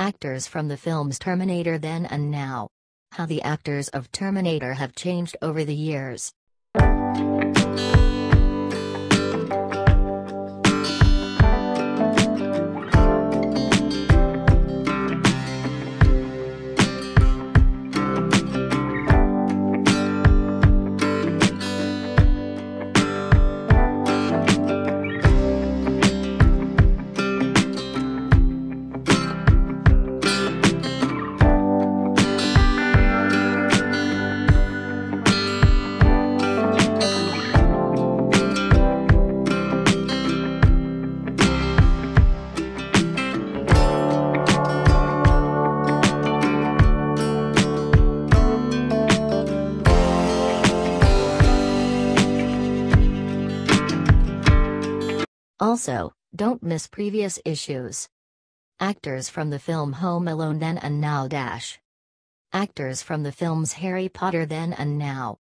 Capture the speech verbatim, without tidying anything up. Actors from the films Terminator Then and Now. How the actors of Terminator have changed over the years. Also, don't miss previous issues. Actors from the film Home Alone Then and Now. Actors from the films Harry Potter Then and Now.